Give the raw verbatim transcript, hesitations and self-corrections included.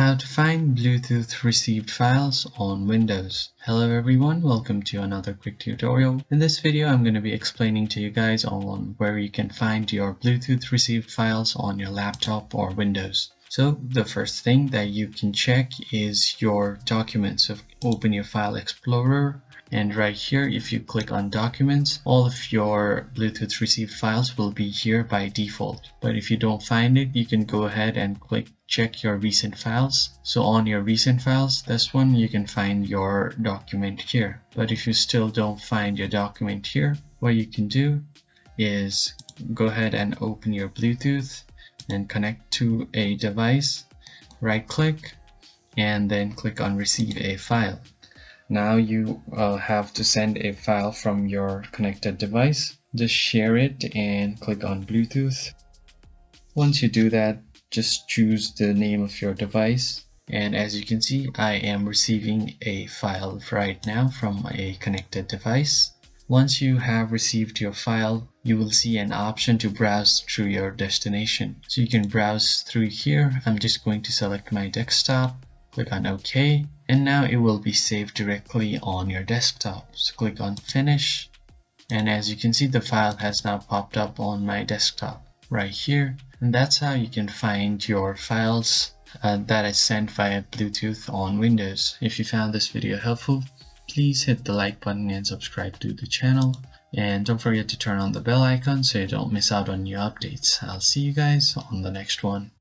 How to find Bluetooth received files on Windows. Hello everyone, welcome to another quick tutorial. In this video I'm going to be explaining to you guys on where you can find your Bluetooth received files on your laptop or Windows. So the first thing that you can check is your documents. So open your file explorer, and right here if you click on documents, all of your Bluetooth received files will be here by default. But if you don't find it, you can go ahead and click check your recent files. So on your recent files, this one, you can find your document here. But if you still don't find your document here, what you can do is go ahead and open your Bluetooth and connect to a device, right click, and then click on receive a file. Now you uh, have to send a file from your connected device. Just share it and click on Bluetooth. Once you do that, just choose the name of your device. And as you can see, I am receiving a file right now from a connected device. Once you have received your file, you will see an option to browse through your destination. So you can browse through here. I'm just going to select my desktop, click on OK, and now it will be saved directly on your desktop. So click on Finish, and as you can see, the file has now popped up on my desktop right here. And that's how you can find your files uh, that is sent via Bluetooth on Windows. If you found this video helpful, please hit the like button and subscribe to the channel, and don't forget to turn on the bell icon so you don't miss out on new updates. I'll see you guys on the next one.